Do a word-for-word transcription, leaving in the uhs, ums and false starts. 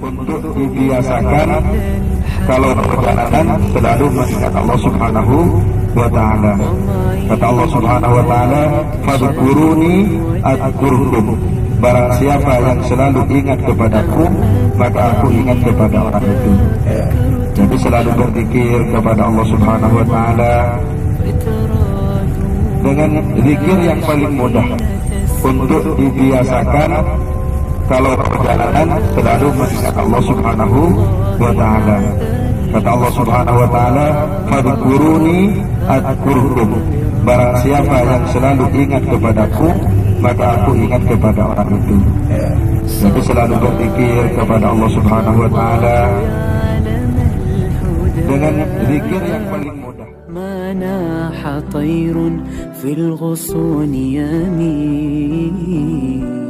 untuk dibiasakan kalau perjalanan selalu mengingat Allah subhanahu wa ta'ala. Kata Allah subhanahu wa ta'ala, Fadzkuruni Adzkurkum, barang siapa yang selalu ingat kepadaku, maka aku ingat kepada orang itu. Jadi selalu berzikir kepada Allah subhanahu wa ta'ala dengan zikir yang paling mudah untuk dibiasakan kalau perjalanan selalu mengingat Allah subhanahu wa ta'ala. Kata Allah subhanahu wa ta'ala, Fadzkuruni Adzkurkum, barang siapa yang selalu ingat kepadaku, maka aku ingat kepada orang itu. Jadi selalu berzikir kepada Allah subhanahu wa ta'ala dengan zikir yang paling mudah. Mana hatairun filghusun yamin.